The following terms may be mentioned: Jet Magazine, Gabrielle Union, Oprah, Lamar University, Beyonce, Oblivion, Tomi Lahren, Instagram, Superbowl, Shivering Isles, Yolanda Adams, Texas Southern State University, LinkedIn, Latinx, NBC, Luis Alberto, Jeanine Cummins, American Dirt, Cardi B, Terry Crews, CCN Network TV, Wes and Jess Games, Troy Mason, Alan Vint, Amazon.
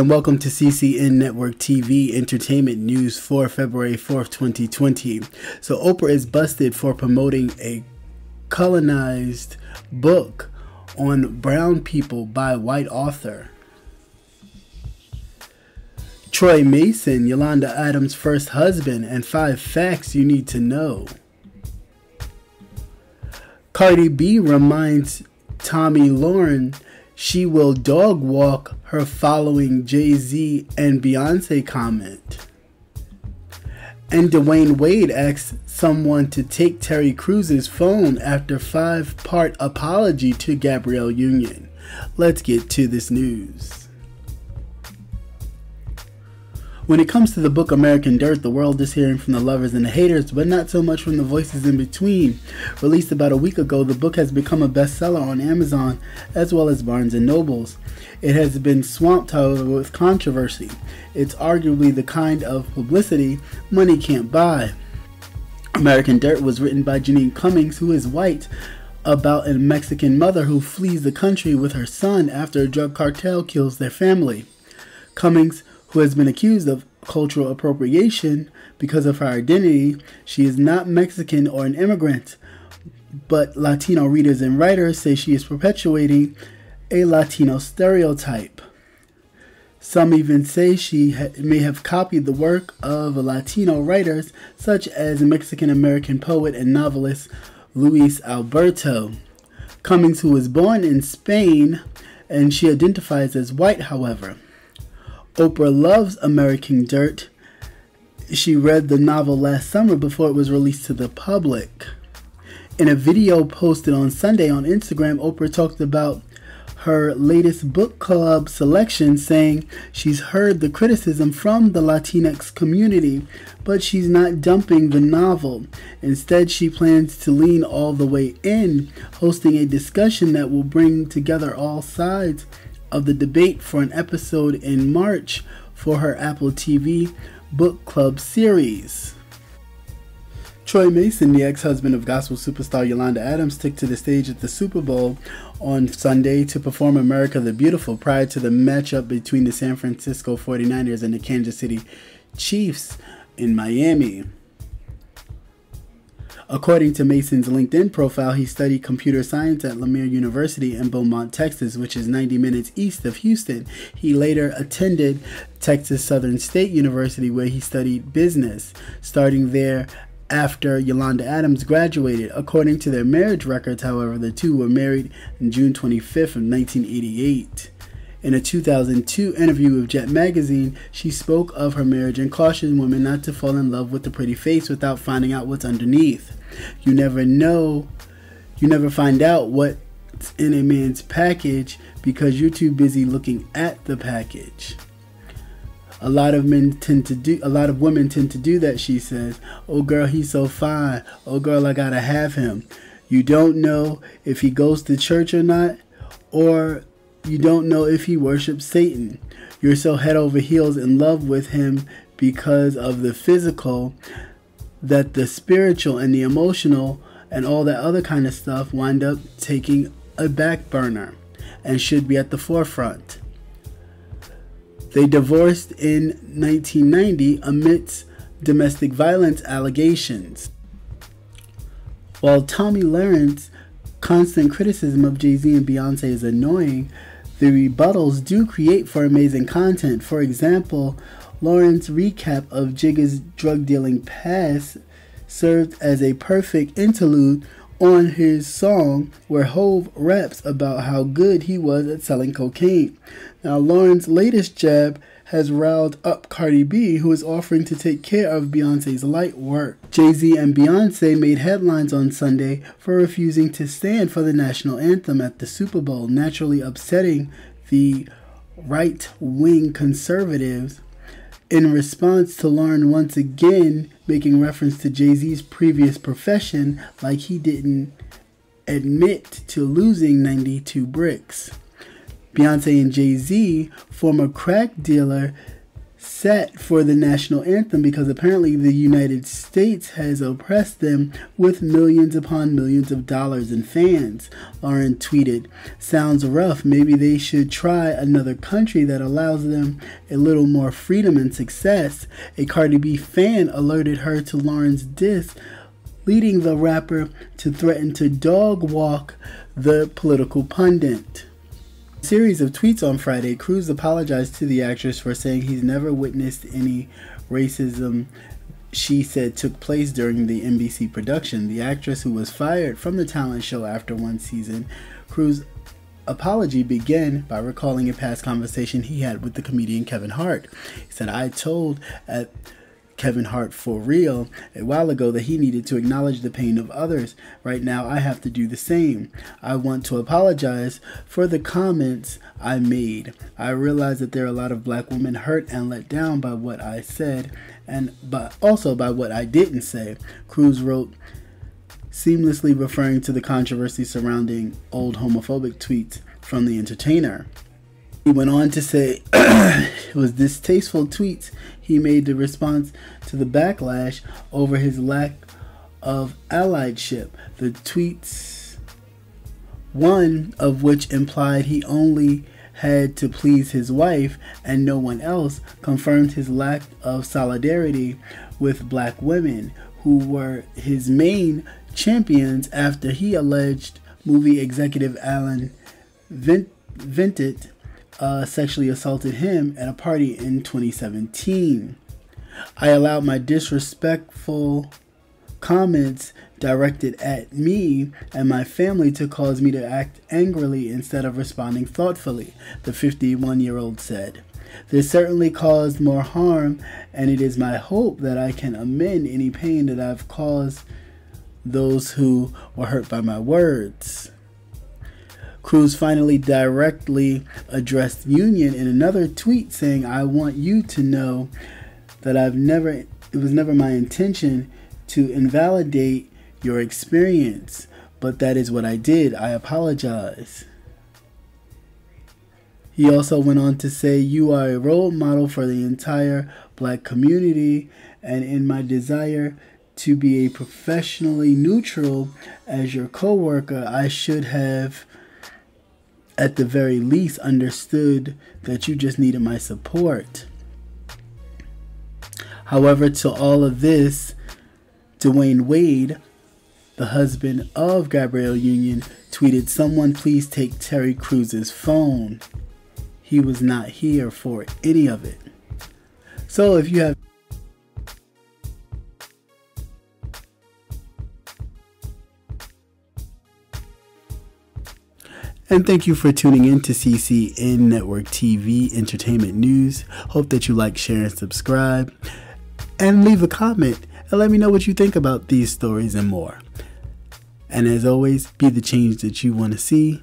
And welcome to CCN Network TV entertainment news for February 4th, 2020. So Oprah is busted for promoting a colonized book on brown people by white author. Troy Mason, Yolanda Adams' first husband, and 5 facts you need to know. Cardi B reminds Tomi Lahren she will dog walk her following Jay-Z and Beyonce comment. And Dwayne Wade asks someone to take Terry Crews' phone after 5-part apology to Gabrielle Union. Let's get to this news. When it comes to the book American Dirt, the world is hearing from the lovers and the haters, but not so much from the voices in between. Released about a week ago, the book has become a bestseller on Amazon as well as Barnes & Nobles. It has been swamped, however, with controversy. It's arguably the kind of publicity money can't buy. American Dirt was written by Jeanine Cummins, who is white, about a Mexican mother who flees the country with her son after a drug cartel kills their family. Cummins, who has been accused of cultural appropriation because of her identity. She is not Mexican or an immigrant, but Latino readers and writers say she is perpetuating a Latino stereotype. Some even say she may have copied the work of Latino writers such as Mexican-American poet and novelist Luis Alberto. Cummins, who was born in Spain, and she identifies as white, however. Oprah loves American Dirt. She read the novel last summer before it was released to the public. In a video posted on Sunday on Instagram, Oprah talked about her latest book club selection, saying she's heard the criticism from the Latinx community, but she's not dumping the novel. Instead, she plans to lean all the way in, hosting a discussion that will bring together all sides of the debate for an episode in March for her Apple TV book club series. Troy Mason, the ex-husband of gospel superstar Yolanda Adams, took to the stage at the Super Bowl on Sunday to perform America the Beautiful prior to the matchup between the San Francisco 49ers and the Kansas City Chiefs in Miami. According to Mason's LinkedIn profile, he studied computer science at Lamar University in Beaumont, Texas, which is 90 minutes east of Houston. He later attended Texas Southern State University, where he studied business, starting there after Yolanda Adams graduated. According to their marriage records, however, the two were married on June 25th of 1988. In a 2002 interview with Jet Magazine, she spoke of her marriage and cautioned women not to fall in love with the pretty face without finding out what's underneath. You never find out what's in a man's package because you're too busy looking at the package. A lot of women tend to do that, she says. Oh girl, he's so fine. Oh girl, I gotta have him. You don't know if he goes to church or not, or you don't know if he worships Satan. You're so head over heels in love with him because of the physical that the spiritual and the emotional and all that other kind of stuff wind up taking a back burner and should be at the forefront. They divorced in 1990 amidst domestic violence allegations. While Tomi Lahren's constant criticism of Jay-Z and Beyonce is annoying, the rebuttals do create for amazing content. For example, Lahren's recap of Jigga's drug-dealing past served as a perfect interlude on his song where Hove raps about how good he was at selling cocaine. Now, Lahren's latest jab has riled up Cardi B, who is offering to take care of Beyonce's light work. Jay-Z and Beyonce made headlines on Sunday for refusing to stand for the national anthem at the Super Bowl, naturally upsetting the right-wing conservatives. In response to Lahren once again making reference to Jay-Z's previous profession, like he didn't admit to losing 92 bricks. Beyonce and Jay-Z, former crack dealer set for the national anthem because apparently the United States has oppressed them with millions upon millions of dollars, and fans aren't tweeted. Sounds rough. Maybe they should try another country that allows them a little more freedom and success. A Cardi B fan alerted her to Lahren's diss, leading the rapper to threaten to dog walk the political pundit. A series of tweets on Friday, Crews apologized to the actress for saying he's never witnessed any racism she said took place during the NBC production. The actress, who was fired from the talent show after one season, Crews' apology began by recalling a past conversation he had with the comedian Kevin Hart. He said, "I told at Kevin Hart for real a while ago that he needed to acknowledge the pain of others. Right now I have to do the same. I want to apologize for the comments I made. I realize that there are a lot of black women hurt and let down by what I said, and but also by what I didn't say," Crews wrote, seamlessly referring to the controversy surrounding old homophobic tweets from the entertainer. He went on to say it was distasteful tweets he made to response to the backlash over his lack of allyship. The tweets, one of which implied he only had to please his wife and no one else, confirmed his lack of solidarity with black women, who were his main champions, after he alleged movie executive Alan Vint sexually assaulted him at a party in 2017. "I allowed my disrespectful comments directed at me and my family to cause me to act angrily instead of responding thoughtfully," the 51-year-old said. "This certainly caused more harm, and it is my hope that I can amend any pain that I've caused those who were hurt by my words." Crews finally directly addressed Union in another tweet, saying, "I want you to know that it was never my intention to invalidate your experience, but that is what I did. I apologize." He also went on to say, "You are a role model for the entire black community, and in my desire to be a professionally neutral as your co-worker, I should have at the very least understood that you just needed my support." However, to all of this, Dwayne Wade, the husband of Gabrielle Union, tweeted, "Someone please take Terry Crews' phone. He was not here for any of it." So if you have And thank you for tuning in to CCN Network TV Entertainment News. Hope that you like, share, and subscribe. And leave a comment and let me know what you think about these stories and more. And as always, be the change that you want to see.